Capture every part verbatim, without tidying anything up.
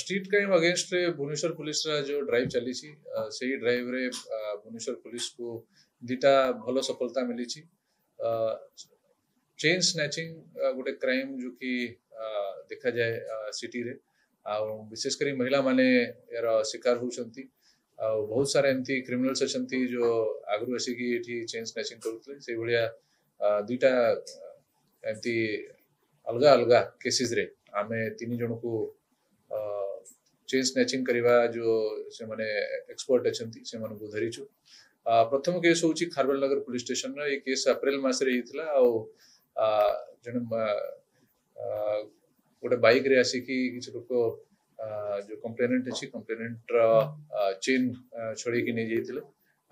Street crime against Bhubaneswar police जो drive चली से ही ड्राइव रे भुवनेश्वर पुलिस को दिटा भलो सफलता मिली ची। चेन स्नैचिंग गोटे क्राइम जो कि देखा जाए सिटी रे विशेष करी महिला माने यार शिकार होउछंती। बहुत सारा एमती क्रिमिनल्स अच्छी जो आगु आसिकी एठी चेन स्नैचिंग करुथले से भलिया दुईटा एमती अलगा अलगा केसेस रे आमे तीन जन को चेन स्नैचिंग करवा जो से माने एक्सपर्ट अच्छी से मन को धरीचु। प्रथम केस हूँ खारवेल नगर पुलिस स्टेशन रे केस अप्रैल मसरे जन गोटे बाइक रे आसिकी किसी लोग जो कंप्लेनेंट अच्छी कंप्लेनेंट चेन छड़ी की नहीं जाइए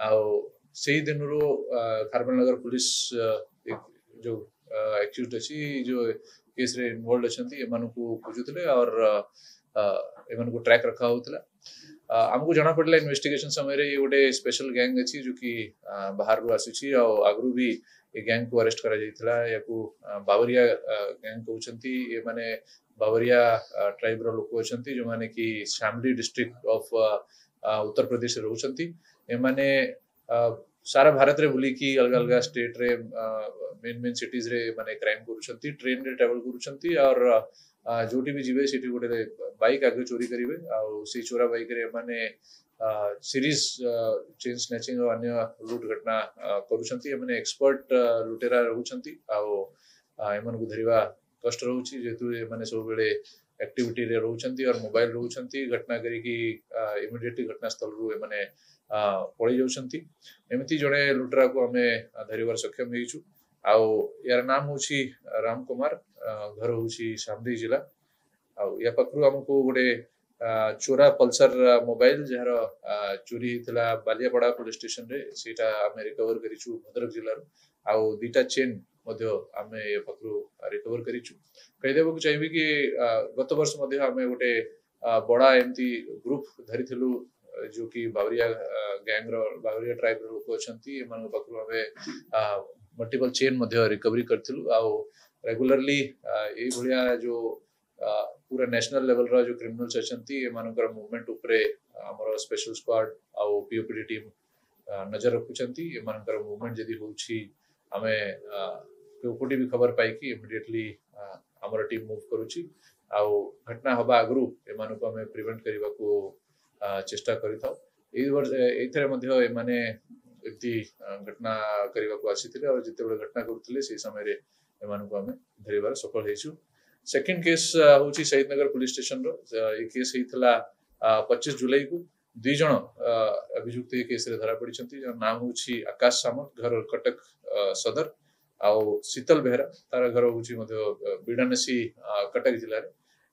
आई दिन रो खारवेल नगर पुलिस जो एक्यूज अच्छी जो केस रे इनवल्व अच्छा एम को खोजुले और एम को ट्रैक रखा होता। आमको जना पड़ा इन्वेस्टिगेशन समय रे ये गोटे स्पेशल गैंग अच्छी जो कि बाहर रू आसी आगु भी ये गैंग को अरेस्ट करा या को बावरिया गैंग कहते ये माने बावरिया ट्राइब रो लोक अच्छा जो माने कि शामली डिस्ट्रिक्ट ऑफ उत्तर प्रदेश रोचंती एमाने सारा भारत रे बुली की अलग अलग स्टेट रे मेन मेन सिटीज रे माने क्राइम करूछंती ट्रेन रे ट्रैवल करूछंती और जोटी भी जीवे सिटी गोटे बाइक आगे चोरी करेंगे और सी चोरा बाइक रे माने सीरीज चेन स्नैचिंग और अन्य लूट घटना करूछंती माने एक्सपर्ट लुटेरा रहउछंती आ एमन को धरिवा कष्ट रहउछि जेतु माने सब बेले एक्टिविटी रे रहउछंती और मोबाइल रहउछंती घटना करी की इमिडिएटली घटनास्थल रु माने पड़ी जाउछंती। एमती जड़े लुटरा को आमे धरिवार सक्षम होइछु आउ यार नाम होछि राम कुमार घर होछि शामली जिला आउ या पकरू हमको गोटे चोरा पल्सर मोबाइल जहार चोरी हेतला बालियापड़ा पुलिस स्टेशन रे सेटा आमे रिकवर करिछु भद्रक जिल्ला रो आउ दुटा चेन मध्य आमे ये पकरू रिकवर करिछु। कहि देबो कि चाहिबी कि गत वर्ष मध्य आमे गोटे बड़ा एमती ग्रुप धरिथिलु जो कि बावरिया गैंग रो बावरिया ट्राइब रो लोक अछंती एमन पकरू आमे मल्टीपल चेन मध्य रिकवरी करथिलु आ रेगुलरली ए भलिया जो पूरा नेशनल लेवल रो जो क्रिमिनल्स अछंती एमानकर मूवमेंट उपरे हमरो स्पेशल स्क्वाड आ पीओपीडी टीम नजर रखुछंती एमानकर मूवमेंट जदी होउछि हमें पीओपीडी भी खबर पाई कि इमिडिएटली हमरो टीम मूव करूछि आ घटना हबा आगु एमानको हमें प्रिवेंट करबा को चेष्टा करिथाउ। ए वर्ष एथरे मध्य एमाने एमती घटना करने को आसी और जिते घटना करूँ से समय को आम धरबार सफल हो। सेकेंड केस हूँ शहीदनगर पुलिस स्टेशन रो केस होता पच्चीस जुलाई को दुईज अभियुक्त केस रे धरा पड़ी नाम हूँ आकाश सामंत घर कटक सदर आउ शीतल बेहरा तार घर हूँ बीडानेसी कटक जिले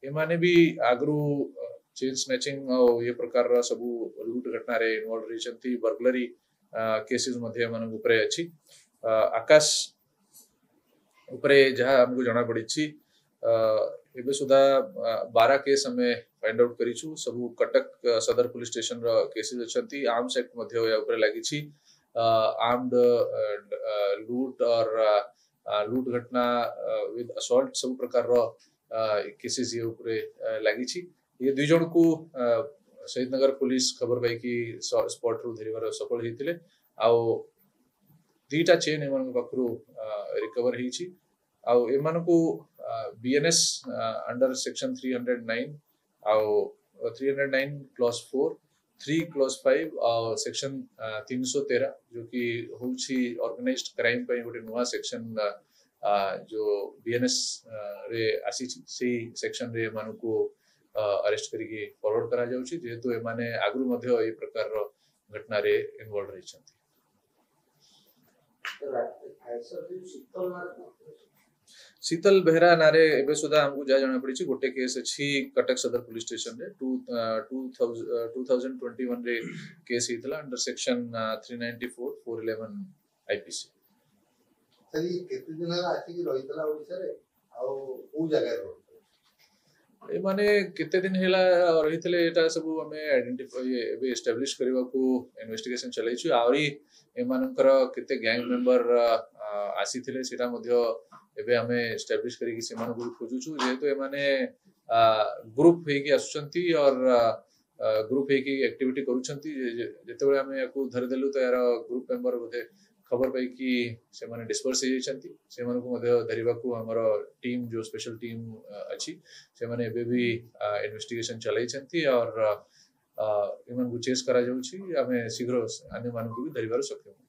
एमाने भी आगु चेन स्नैचिंग और ये प्रकार सब लूट घटना इनवल्व रही बर्गलरी केसेस मध्य ऊपर अच्छी आकाश उपरे जहाँ हमको जना पड़ी एबे सुधा बारह केस आम फाइंड आउट करूँ सब कटक सदर पुलिस स्टेशन रो केसेस अच्छी आर्म्स एक्ट मध्य लगी आर्म्ड लूट और लूट घटना विद असॉल्ट सब प्रकार रो केसेस ये उपरे लगी ये दुई जन को शहीदनगर पुलिस खबर पाई कि स्पॉट रु धरबार सफल होते आउ दुईटा चेन एम पाखु रिकवर हो BNS under section three hundred nine आउ three hundred nine clause four three clause five आउ सेक्शन तीन सौ तेरह जो कि हूँ ऑर्गेनाइज्ड क्राइम गोटे नुआ सेक्शन जो बीएनएस रे आसी सेक्शन रे एम को अरेस्ट करके फॉरवर्ड करा जाउछि जेहेतु एमाने आगु मध्य ए प्रकार घटना रे इन्वॉल्व रही छथि। शीतल बेहरा नारे एबे सुधा हमकु जा जाना पड़ी गोटे केस अछि कटक सदर पुलिस स्टेशन रे टू थाउजेंड ट्वेंटी वन रे केस हितला under section three ninety four four eleven IPC तरी केते दिन आछि कि रहितला ओडिसा रे आ ओ जगह रो माने केते दिन हेला रही थे सब आम आइडेंटिफाई एस्टाब्लिश करने को इन्वेस्टिगेशन चलैछु आउरी एमानकर केते गैंग मेंबर आसी थिले सेटा मध्य एबे आमे एस्टाब्लिश करी कि सेमान को खोजुछु जेहेतु एमाने ग्रुप होगी और ग्रुप होगी एक्टिविटी करूछंती जेतेबेले आमे याकू धरि देलु तो यार ग्रुप मेंबर बोधे खबर पाई कि से माने डिस्पर्स हो जाइछंती से माने को मधे धरिबाकू हमरो टीम जो स्पेशल टीम अछि से माने एबे भी इन्वेस्टिगेशन चलाइछंती और इमन गुचेस करा जाउछि आमे शीघ्र अन्य मानकू भी धरिबार सक्षम।